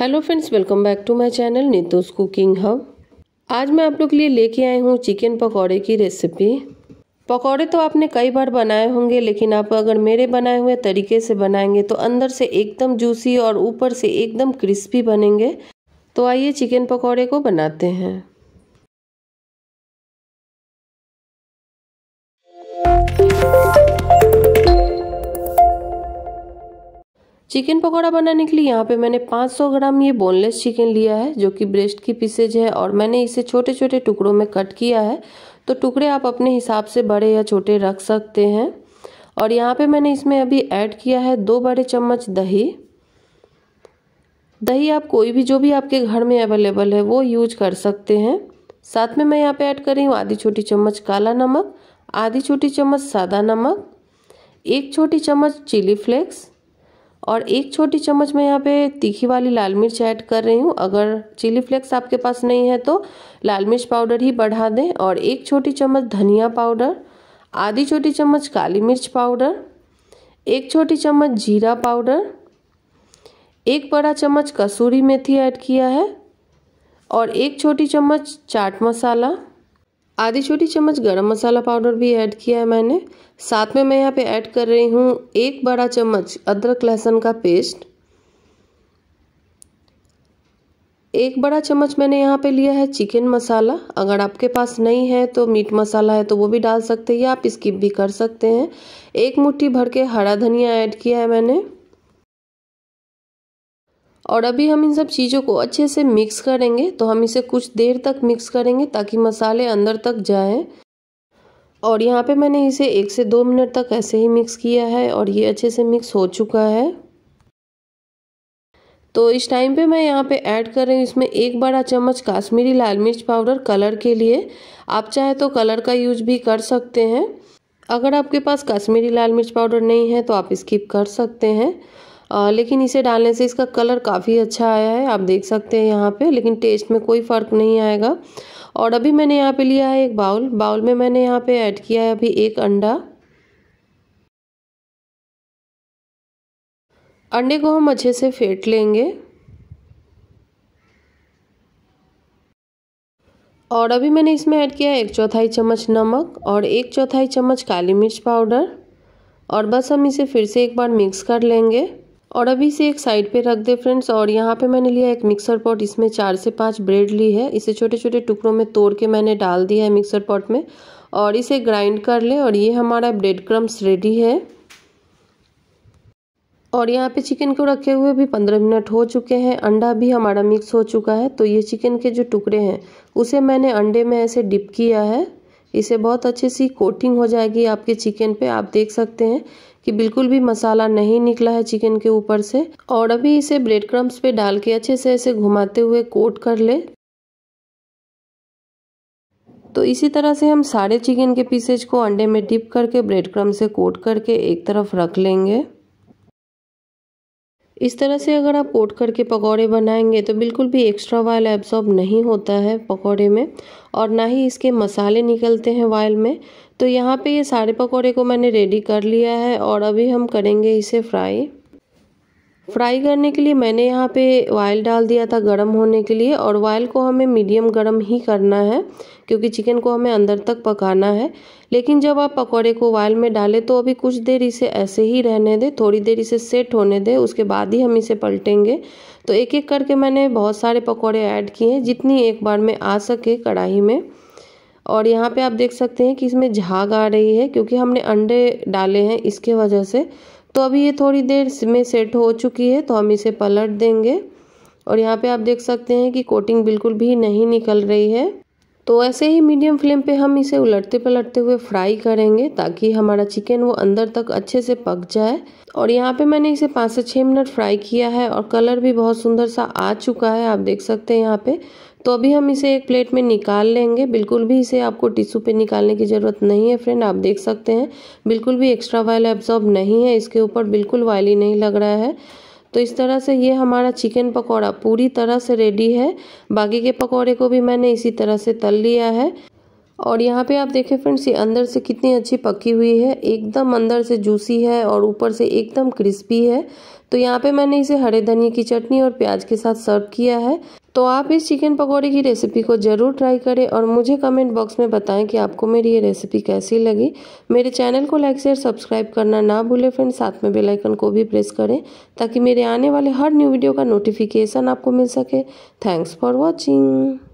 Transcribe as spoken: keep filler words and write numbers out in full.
Hello friends, welcome back to my channel Neetu's cooking hub. आज मैं आप लोग के लिए लेके आए हूँ चिकन पकौड़े की रेसिपी। पकौड़े तो आपने कई बार बनाए होंगे, लेकिन आप अगर मेरे बनाए हुए तरीके से बनाएंगे तो अंदर से एकदम जूसी और ऊपर से एकदम क्रिस्पी बनेंगे। तो आइए चिकन पकौड़े को बनाते हैं। चिकन पकौड़ा बनाने के लिए यहाँ पे मैंने पाँच सौ ग्राम ये बोनलेस चिकन लिया है, जो कि ब्रेस्ट की पीसेज है, और मैंने इसे छोटे छोटे टुकड़ों में कट किया है। तो टुकड़े आप अपने हिसाब से बड़े या छोटे रख सकते हैं। और यहाँ पे मैंने इसमें अभी ऐड किया है दो बड़े चम्मच दही। दही आप कोई भी, जो भी आपके घर में अवेलेबल है वो यूज कर सकते हैं। साथ में मैं यहाँ पर ऐड कर रही हूँ आधी छोटी चम्मच काला नमक, आधी छोटी चम्मच सादा नमक, एक छोटी चम्मच चिली फ्लेक्स और एक छोटी चम्मच मैं यहाँ पे तीखी वाली लाल मिर्च ऐड कर रही हूँ। अगर चिली फ्लेक्स आपके पास नहीं है तो लाल मिर्च पाउडर ही बढ़ा दें। और एक छोटी चम्मच धनिया पाउडर, आधी छोटी चम्मच काली मिर्च पाउडर, एक छोटी चम्मच जीरा पाउडर, एक बड़ा चम्मच कसूरी मेथी ऐड किया है और एक छोटी चम्मच चाट मसाला, आधी छोटी चम्मच गरम मसाला पाउडर भी ऐड किया है मैंने। साथ में मैं यहाँ पे ऐड कर रही हूँ एक बड़ा चम्मच अदरक लहसुन का पेस्ट। एक बड़ा चम्मच मैंने यहाँ पे लिया है चिकन मसाला। अगर आपके पास नहीं है तो मीट मसाला है तो वो भी डाल सकते हैं, या आप स्किप भी कर सकते हैं। एक मुट्ठी भर के हरा धनिया ऐड किया है मैंने। और अभी हम इन सब चीज़ों को अच्छे से मिक्स करेंगे। तो हम इसे कुछ देर तक मिक्स करेंगे ताकि मसाले अंदर तक जाएं। और यहाँ पे मैंने इसे एक से दो मिनट तक ऐसे ही मिक्स किया है और ये अच्छे से मिक्स हो चुका है। तो इस टाइम पे मैं यहाँ पे ऐड कर रही हूँ इसमें एक बड़ा चम्मच काश्मीरी लाल मिर्च पाउडर कलर के लिए। आप चाहे तो कलर का यूज भी कर सकते हैं। अगर आपके पास काश्मीरी लाल मिर्च पाउडर नहीं है तो आप स्किप कर सकते हैं, आ, लेकिन इसे डालने से इसका कलर काफ़ी अच्छा आया है, आप देख सकते हैं यहाँ पे, लेकिन टेस्ट में कोई फ़र्क नहीं आएगा। और अभी मैंने यहाँ पे लिया है एक बाउल। बाउल में मैंने यहाँ पे ऐड किया है अभी एक अंडा। अंडे को हम अच्छे से फेंट लेंगे। और अभी मैंने इसमें ऐड किया है एक चौथाई चम्मच नमक और एक चौथाई चम्मच काली मिर्च पाउडर। और बस हम इसे फिर से एक बार मिक्स कर लेंगे। और अभी इसे एक साइड पे रख दे फ्रेंड्स। और यहाँ पे मैंने लिया एक मिक्सर पॉट, इसमें चार से पाँच ब्रेड ली है, इसे छोटे छोटे टुकड़ों में तोड़ के मैंने डाल दिया है मिक्सर पॉट में। और इसे ग्राइंड कर लें। और ये हमारा ब्रेड क्रम्स रेडी है। और यहाँ पे चिकन को रखे हुए भी पंद्रह मिनट हो चुके हैं। अंडा भी हमारा मिक्स हो चुका है। तो ये चिकन के जो टुकड़े हैं उसे मैंने अंडे में ऐसे डिप किया है। इसे बहुत अच्छे सी कोटिंग हो जाएगी आपके चिकन पे। आप देख सकते हैं कि बिल्कुल भी मसाला नहीं निकला है चिकन के ऊपर से। और अभी इसे ब्रेड क्रम्स पे डाल के अच्छे से ऐसे घुमाते हुए कोट कर ले। तो इसी तरह से हम सारे चिकन के पीसेज को अंडे में डिप करके ब्रेड क्रम्स से कोट करके एक तरफ रख लेंगे। इस तरह से अगर आप कोट करके पकौड़े बनाएंगे तो बिल्कुल भी एक्स्ट्रा ऑयल एब्सॉर्ब नहीं होता है पकौड़े में, और ना ही इसके मसाले निकलते हैं ऑयल में। तो यहाँ पे ये सारे पकौड़े को मैंने रेडी कर लिया है। और अभी हम करेंगे इसे फ्राई। फ्राई करने के लिए मैंने यहाँ पे ऑयल डाल दिया था गर्म होने के लिए। और ऑयल को हमें मीडियम गर्म ही करना है क्योंकि चिकन को हमें अंदर तक पकाना है। लेकिन जब आप पकौड़े को ऑयल में डालें तो अभी कुछ देर इसे ऐसे ही रहने दें, थोड़ी देर इसे सेट होने दें, उसके बाद ही हम इसे पलटेंगे। तो एक एक करके मैंने बहुत सारे पकौड़े ऐड किए हैं, जितनी एक बार में आ सके कढ़ाई में। और यहाँ पे आप देख सकते हैं कि इसमें झाग आ रही है क्योंकि हमने अंडे डाले हैं इसके वजह से। तो अभी ये थोड़ी देर में सेट हो चुकी है तो हम इसे पलट देंगे। और यहाँ पे आप देख सकते हैं कि कोटिंग बिल्कुल भी नहीं निकल रही है। तो ऐसे ही मीडियम फ्लेम पे हम इसे उलटते पलटते हुए फ्राई करेंगे ताकि हमारा चिकन वो अंदर तक अच्छे से पक जाए। और यहाँ पे मैंने इसे पाँच से छः मिनट फ्राई किया है और कलर भी बहुत सुंदर सा आ चुका है, आप देख सकते हैं यहाँ पे। तो अभी हम इसे एक प्लेट में निकाल लेंगे। बिल्कुल भी इसे आपको टिश्यू पे निकालने की ज़रूरत नहीं है फ्रेंड, आप देख सकते हैं बिल्कुल भी एक्स्ट्रा ऑयल एब्जॉर्ब नहीं है इसके ऊपर, बिल्कुल ऑयली नहीं लग रहा है। तो इस तरह से ये हमारा चिकन पकौड़ा पूरी तरह से रेडी है। बाकी के पकौड़े को भी मैंने इसी तरह से तल लिया है। और यहाँ पे आप देखें फ्रेंड्स, ये अंदर से कितनी अच्छी पकी हुई है, एकदम अंदर से जूसी है और ऊपर से एकदम क्रिस्पी है। तो यहाँ पे मैंने इसे हरे धनिया की चटनी और प्याज के साथ सर्व किया है। तो आप इस चिकन पकौड़े की रेसिपी को ज़रूर ट्राई करें और मुझे कमेंट बॉक्स में बताएं कि आपको मेरी ये रेसिपी कैसी लगी। मेरे चैनल को लाइक शेयर सब्सक्राइब करना ना भूलें फ्रेंड्स, साथ में बेल आइकन को भी प्रेस करें ताकि मेरे आने वाले हर न्यू वीडियो का नोटिफिकेशन आपको मिल सके। Thanks for watching.